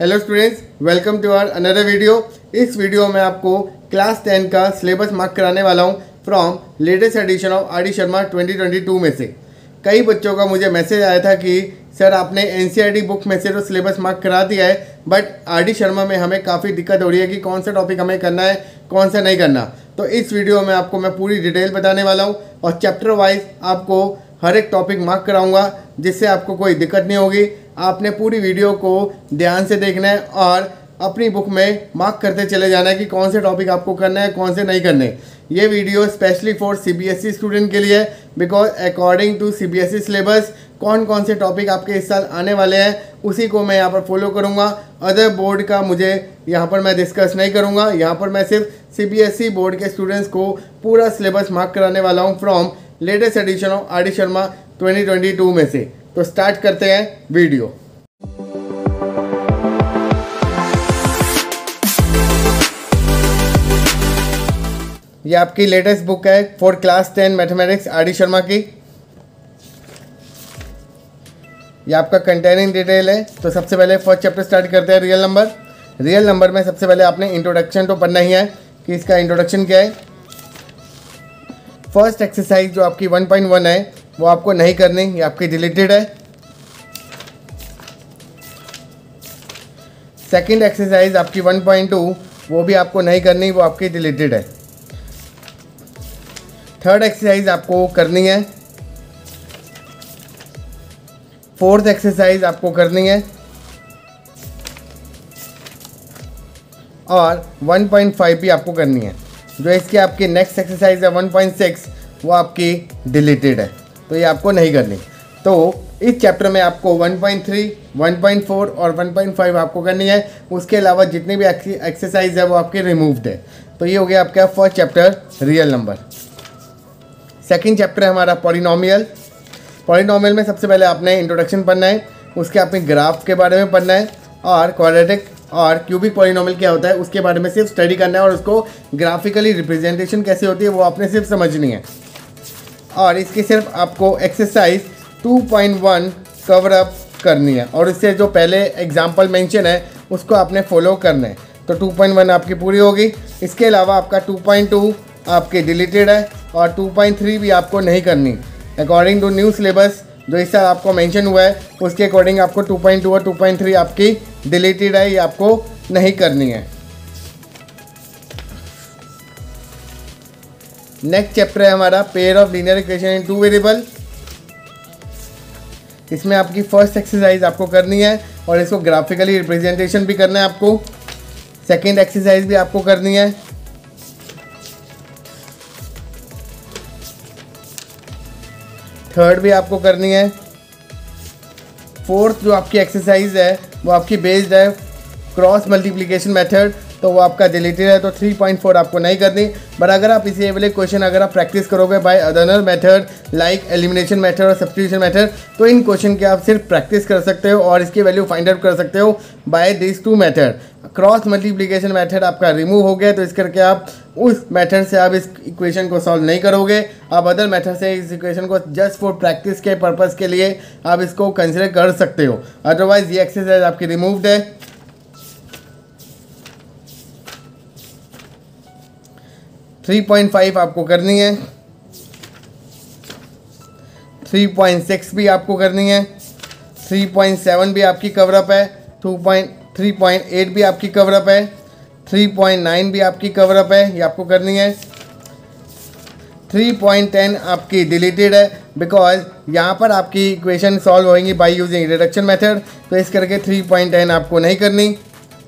Hello students, welcome to our another video. इस video में आपको क्लास 10 का सिलेबस मार्क कराने वाला हूं from latest edition of RD Sharma 2022 में से। कई बच्चों का मुझे मैसेज आया था कि सर आपने एनसीईआरटी बुक में से तो सिलेबस मार्क करा दिया है, बट आरडी शर्मा में हमें काफ़ी दिक्कत हो रही है कि कौन सा टॉपिक हमें करना है कौन सा नहीं करना। तो इस वीडियो में आपको मैं पूरी डिटेल बताने वाला हूँ और चैप्टर वाइज आपको हर एक टॉपिक मार्क कराऊँगा, जिससे आपको कोई दिक्कत नहीं होगी। आपने पूरी वीडियो को ध्यान से देखना है और अपनी बुक में मार्क करते चले जाना है कि कौन से टॉपिक आपको करना है कौन से नहीं करने। ये video specially for CBSE student के लिए है, because according to CBSE syllabus कौन कौन से टॉपिक आपके इस साल आने वाले हैं उसी को मैं यहाँ पर फॉलो करूँगा। अदर बोर्ड का मुझे यहाँ पर मैं डिस्कस नहीं करूँगा, यहाँ पर मैं सिर्फ सीबीएसई बोर्ड के स्टूडेंट्स को पूरा सिलेबस मार्क कराने वाला हूँ from latest edition of RD Sharma 2022 में से। तो स्टार्ट करते हैं वीडियो। ये आपकी लेटेस्ट बुक है for class 10 mathematics RD Sharma की। ये आपका कंटेनिंग डिटेल है। तो सबसे पहले फर्स्ट चैप्टर स्टार्ट करते हैं रियल नंबर। रियल नंबर में सबसे पहले आपने इंट्रोडक्शन तो पढ़ना ही है कि इसका इंट्रोडक्शन क्या है। फर्स्ट एक्सरसाइज जो आपकी 1.1 है वो आपको नहीं करनी, ये आपकी डिलीटेड है। सेकंड एक्सरसाइज आपकी 1.2 वो भी आपको नहीं करनी, वो आपकी डिलीटेड है। थर्ड एक्सरसाइज आपको करनी है। फोर्थ एक्सरसाइज आपको करनी है और 1.5 भी आपको करनी है। जो इसके आपकी नेक्स्ट एक्सरसाइज है 1.6 वो आपकी डिलीटेड है, तो ये आपको नहीं करनी। तो इस चैप्टर में आपको 1.3, 1.4 और 1.5 आपको करनी है। उसके अलावा जितनी भी एक्सरसाइज है वो आपके रिमूव्ड है। तो ये हो गया आपका first chapter real number. Second chapter है हमारा पॉलिनोमियल। पॉलिनोमियल में सबसे पहले आपने इंट्रोडक्शन पढ़ना है, उसके आपने ग्राफ के बारे में पढ़ना है और क्वाड्रेटिक और क्यूबिक पॉलिनोमियल क्या होता है उसके बारे में सिर्फ स्टडी करना है और उसको ग्राफिकली रिप्रेजेंटेशन कैसे होती है वो आपने सिर्फ समझनी है। और इसकी सिर्फ आपको एक्सरसाइज 2.1 कवर अप करनी है और इससे जो पहले एग्जाम्पल मेंशन है उसको आपने फॉलो करना है। तो 2.1 आपकी पूरी होगी। इसके अलावा आपका 2.2 आपके डिलीटेड है और 2.3 भी आपको नहीं करनी। अकॉर्डिंग टू न्यू सिलेबस जो इस साल आपको मेंशन हुआ है उसके अकॉर्डिंग आपको 2.2 और 2.3 आपकी डिलीटेड है, ये आपको नहीं करनी है। नेक्स्ट चैप्टर है हमारा pair of linear equation in two variable. इसमें आपकी फर्स्ट एक्सरसाइज आपको करनी है और इसको ग्राफिकली रिप्रेजेंटेशन भी करना है आपको। सेकंड एक्सरसाइज भी आपको करनी है। थर्ड भी आपको करनी है। फोर्थ जो आपकी एक्सरसाइज है वो आपकी बेस्ड है क्रॉस मल्टीप्लिकेशन मेथड, तो वो आपका डिलीटेड है, तो 3.4 आपको नहीं करनी। बट अगर आप इसी वाले क्वेश्चन अगर आप प्रैक्टिस करोगे by other method like elimination method और सब्स्टिट्यूशन मेथड, तो इन क्वेश्चन के आप सिर्फ प्रैक्टिस कर सकते हो और इसकी वैल्यू फाइंड आउट कर सकते हो by this two method. Cross multiplication method आपका रिमूव हो गया, तो इस करके आप उस मेथड से आप इस इक्वेशन को सॉल्व नहीं करोगे। आप अदर मेथड से इस इक्वेशन को जस्ट फॉर प्रैक्टिस के पर्पज़ के लिए आप इसको कंसिडर कर सकते हो, अदरवाइज ये एक्सरसाइज आपकी रिमूव्ड है। थ्री 3.5 आपको करनी है। 3.6 भी आपको करनी है। 3.7 भी आपकी कवरअप है। 3.8 भी आपकी कवरअप है। 3.9 भी आपकी कवरअप है, ये आपको करनी है। 3.10 आपकी डिलीटेड है बिकॉज यहाँ पर आपकी इक्वेशन सॉल्व होएंगी बाय यूजिंग रिडक्शन मेथड, तो इस करके 3.10 आपको नहीं करनी।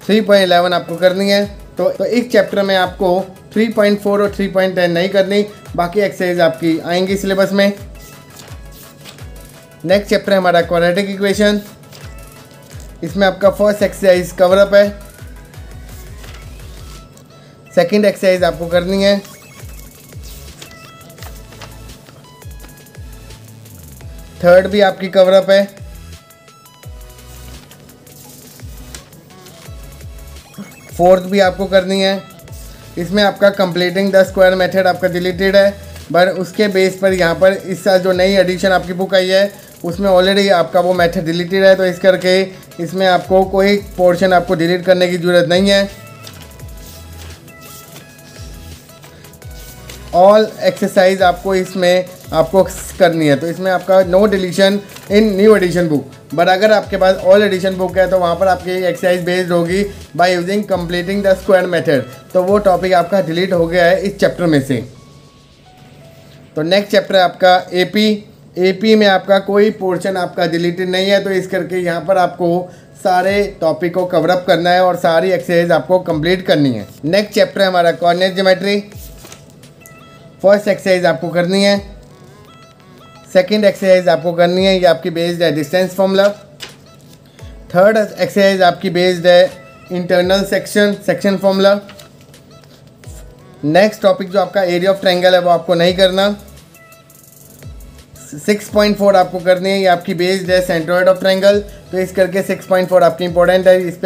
3.11 आपको करनी है। तो एक चैप्टर में आपको 3.4 और 3.10 नहीं करनी, बाकी एक्सरसाइज आपकी आएंगी सिलेबस में। नेक्स्ट चैप्टर हमारा क्वाड्रेटिक इक्वेशन। इसमें आपका फर्स्ट एक्सरसाइज कवरअप है। सेकंड एक्सरसाइज आपको करनी है। थर्ड भी आपकी कवरअप है। फोर्थ भी आपको करनी है। इसमें आपका कंप्लीटिंग द स्क्वायर मेथड आपका डिलीटेड है, पर उसके बेस पर यहाँ पर इस साल जो नई एडिशन आपकी बुक आई है उसमें ऑलरेडी आपका वो मेथड डिलीटेड है, तो इस करके इसमें आपको कोई पोर्शन आपको डिलीट करने की ज़रूरत नहीं है। ऑल एक्सरसाइज आपको इसमें आपको करनी है, तो इसमें आपका no deletion in new edition book. But अगर आपके पास ऑल एडिशन बुक है तो वहाँ पर आपकी एक्सरसाइज बेस्ड होगी by using completing the square method, तो वो टॉपिक आपका डिलीट हो गया है इस चैप्टर में से। तो नेक्स्ट चैप्टर है आपका एपी में आपका कोई पोर्शन आपका डिलीटेड नहीं है, तो इस करके यहाँ पर आपको सारे टॉपिक को कवरअप करना है और सारी एक्सरसाइज आपको कंप्लीट करनी है। नेक्स्ट चैप्टर है हमारा कोऑर्डिनेट ज्योमेट्री। फर्स्ट एक्सरसाइज आपको करनी है, सेकंड एक्सरसाइज आपको करनी है, ये आपकी बेस्ड है डिस्टेंस फॉर्मूला। थर्ड एक्सरसाइज आपकी बेस्ड है internal section formula. Next topic जो आपका एरिया ऑफ ट्रायंगल है वो आपको नहीं करना। 6.4 आपको करनी है, ये आपकी बेस्ड है सेंट्रोइड ऑफ ट्रायंगल, तो इस करके 6.4 आपकी इंपॉर्टेंट है। इस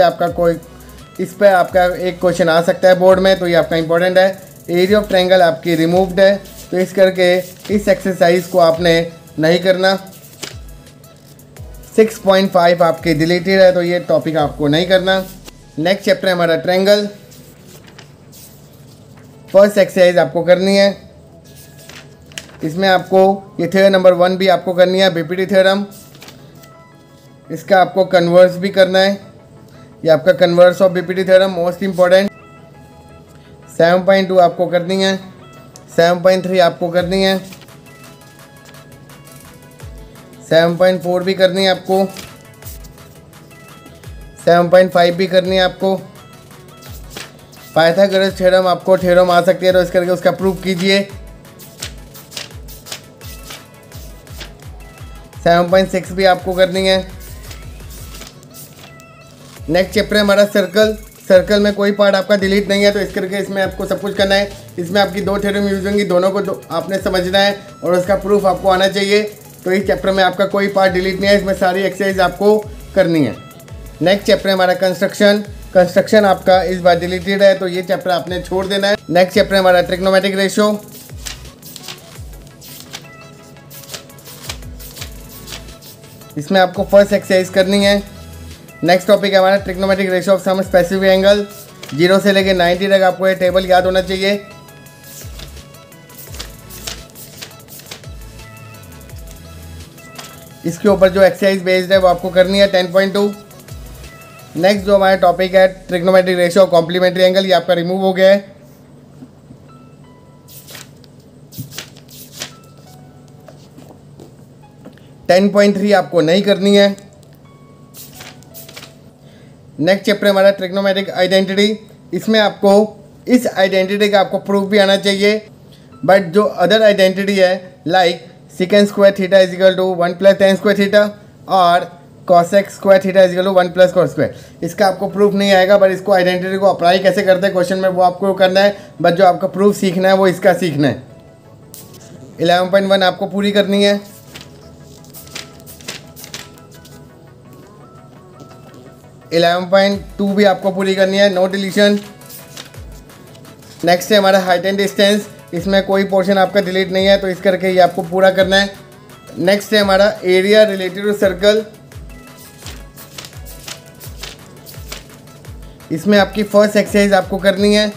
पर आपका एक क्वेश्चन आ सकता है बोर्ड में, तो ये आपका इंपॉर्टेंट है। एरिया ऑफ ट्रायंगल आपकी रिमूव्ड है, तो इस करके इस एक्सरसाइज को आपने नहीं करना। 6.5 आपके डिलीटेड है, तो ये टॉपिक आपको नहीं करना। नेक्स्ट चैप्टर है हमारा ट्रायंगल। फर्स्ट एक्सरसाइज आपको करनी है, इसमें आपको ये थ्योरम नंबर 1 भी आपको करनी है, बीपीडी थ्योरम। इसका आपको कन्वर्स भी करना है, ये आपका converse of BPT theorem most important. 7.2 आपको करनी है, 7.3 आपको करनी है, 7.4 भी करनी है आपको, 7.5 भी करनी है आपको। पाइथागोरस थ्योरम आपको थ्योरम आ सकती है, तो इस करके उसका प्रूफ कीजिए। 7.6 भी आपको करनी है। नेक्स्ट चैप्टर है हमारा सर्कल। सर्कल में कोई पार्ट आपका डिलीट नहीं है, तो इस करके इसमें आपको सब कुछ करना है। इसमें आपकी 2 थ्योरम यूज होंगी, दोनों को आपने समझना है और उसका प्रूफ आपको आना चाहिए। तो इस चैप्टर में आपका कोई पार्ट डिलीट नहीं है, इसमें सारी एक्सरसाइज आपको करनी है। नेक्स्ट चैप्टर है हमारा कंस्ट्रक्शन। कंस्ट्रक्शन आपका इस बार डिलीटेड है, तो ये चैप्टर आपने छोड़ देना है। नेक्स्ट चैप्टर है हमारा ट्रिग्नोमेट्रिक रेशियो। इसमें आपको फर्स्ट एक्सरसाइज करनी है। नेक्स्ट टॉपिक है हमारा trigonometric ratio of some specific angle. 0 से लेकर 90 तक आपको ये टेबल याद होना चाहिए। इसके ऊपर जो एक्सरसाइज बेस्ड है वो आपको करनी है 10.2। नेक्स्ट जो हमारा टॉपिक है ट्रिग्नोमेट्रिक रेशियो और कॉम्प्लीमेंट्री एंगल, ये आपका रिमूव हो गया है। .3 आपको नहीं करनी है। नेक्स्ट चैप्टर हमारा ट्रिग्नोमेट्रिक आइडेंटिटी। इसमें आपको इस आइडेंटिटी का आपको प्रूफ भी आना चाहिए। बट जो अदर आइडेंटिटी है like secant square theta is equal to 1 + tan square theta और cosec square theta is equal to 1 + cos square, इसका आपको प्रूफ नहीं आएगा। बट इसको आइडेंटिटी को अप्लाई कैसे करते हैं क्वेश्चन में वो आपको करना है, बट जो आपका प्रूफ सीखना है वो इसका सीखना है। 11.1 आपको पूरी करनी है। .2 भी आपको पूरी करनी है, नो डिलीशन। नेक्स्ट है हमारा हाइट एंड डिस्टेंस। इसमें कोई पोर्शन आपका डिलीट नहीं है, तो इस करके ये आपको पूरा करना है। नेक्स्ट है हमारा एरिया रिलेटेड टू सर्कल। इसमें आपकी फर्स्ट एक्सरसाइज आपको करनी है।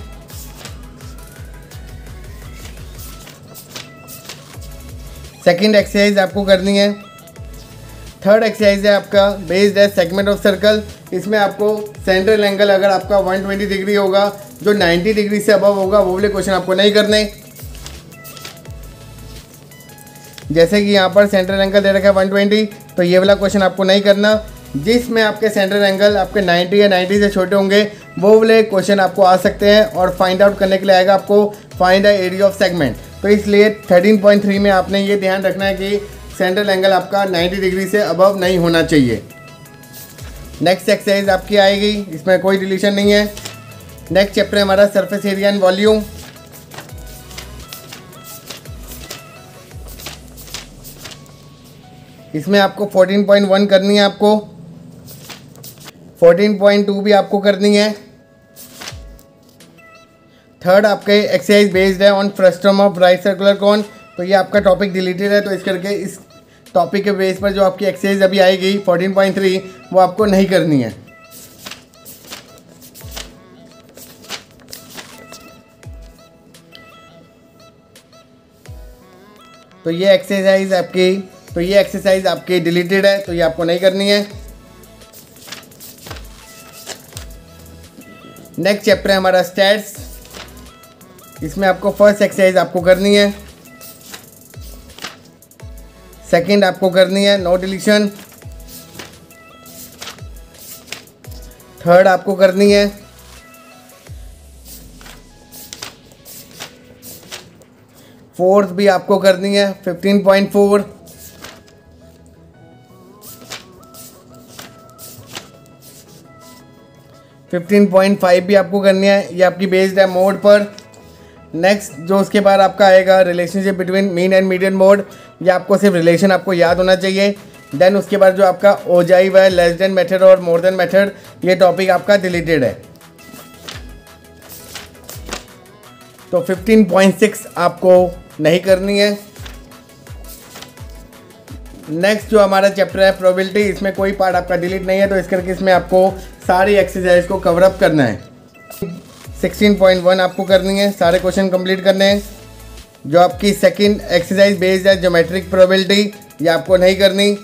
सेकंड एक्सरसाइज आपको करनी है। थर्ड एक्सरसाइज है आपका बेस्ड है सेगमेंट ऑफ सर्कल। इसमें आपको सेंट्रल एंगल अगर आपका 120 डिग्री होगा, जो 90 डिग्री से अबव होगा वो वाले क्वेश्चन आपको नहीं करने। जैसे कि यहाँ पर सेंट्रल एंगल दे रखा है 120, तो ये वाला क्वेश्चन आपको नहीं करना। जिसमें आपके सेंट्रल एंगल आपके 90 या 90 से छोटे होंगे वो वाले क्वेश्चन आपको आ सकते हैं। और फाइंड आउट करने के लिए आएगा आपको find the area of segment, तो इसलिए 13.3 में आपने ये ध्यान रखना है कि सेंट्रल एंगल आपका 90 डिग्री से अबव नहीं होना चाहिए। नेक्स्ट एक्सरसाइज आपकी आएगी, इसमें कोई डिलीशन नहीं है। नेक्स्ट चैप्टर है हमारा सरफेस एरिया एंड वॉल्यूम। इसमें आपको 14.1 करनी है आपको, 14.2 भी आपको करनी है। थर्ड आपके एक्सरसाइज बेस्ड है on frustum of right circular cone, तो ये आपका टॉपिक डिलीटेड है, तो इस करके इस टॉपिक के बेस पर जो आपकी एक्सरसाइज अभी आएगी 14.3 वो आपको नहीं करनी है। तो ये एक्सरसाइज आपकी डिलीटेड है, तो ये आपको नहीं करनी है। नेक्स्ट चैप्टर है हमारा स्टैट्स, इसमें आपको फर्स्ट एक्सरसाइज आपको करनी है, सेकंड आपको करनी है नो डिलीशन, थर्ड आपको करनी है, फोर्थ भी आपको करनी है 15.4, भी आपको करनी है, ये आपकी बेस्ड है मोड पर। नेक्स्ट जो उसके बाद आपका आएगा relationship between mean and median mode, ये आपको सिर्फ रिलेशन आपको याद होना चाहिए। देन उसके बाद जो आपका ओजाइव है, लेस देन मेथड और मोर देन मेथड, ये टॉपिक आपका डिलीटेड है। तो 15.6 आपको नहीं करनी है। नेक्स्ट जो हमारा चैप्टर है प्रोबेबिलिटी, इसमें कोई पार्ट आपका डिलीट नहीं है, तो इस करके इसमें आपको सारी एक्सरसाइज को कवरअप करना है। 16.1 आपको करनी है, सारे क्वेश्चन कंप्लीट करने हैं। जो आपकी सेकंड एक्सरसाइज बेस्ड है ज्योमेट्रिक प्रोबेबिलिटी, ये आपको नहीं करनी,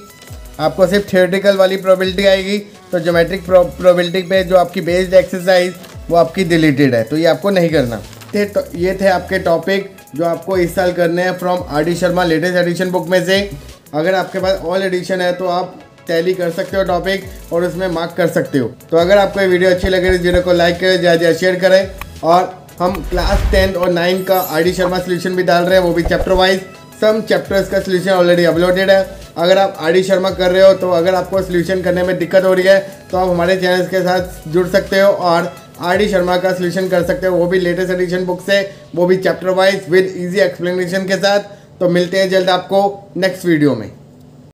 आपको सिर्फ थियोरेटिकल वाली प्रोबेबिलिटी आएगी। तो ज्योमेट्रिक प्रोबेबिलिटी पे जो आपकी बेस्ड एक्सरसाइज वो आपकी डिलीटेड है, तो ये आपको नहीं करना। तो ये थे आपके टॉपिक जो आपको इस साल करने हैं from RD Sharma latest edition book में से। अगर आपके पास ऑल एडिशन है तो आप टैली कर सकते हो टॉपिक और उसमें मार्क कर सकते हो। तो अगर आपको ये वीडियो अच्छी लगे तो वीडियो को लाइक करें, ज़्यादा शेयर करें, और हम क्लास 10 और 9 का आरडी शर्मा सोल्यूशन भी डाल रहे हैं, वो भी चैप्टर वाइज। सम चैप्टर्स का सोल्यूशन ऑलरेडी अपलोडेड है। अगर आप आरडी शर्मा कर रहे हो तो अगर आपको सोल्यूशन करने में दिक्कत हो रही है तो आप हमारे चैनल के साथ जुड़ सकते हो और आरडी शर्मा का सोल्यूशन कर सकते हो, वो भी लेटेस्ट एडिशन बुक से, वो भी chapter wise with easy explanation के साथ। तो मिलते हैं जल्द आपको नेक्स्ट वीडियो में।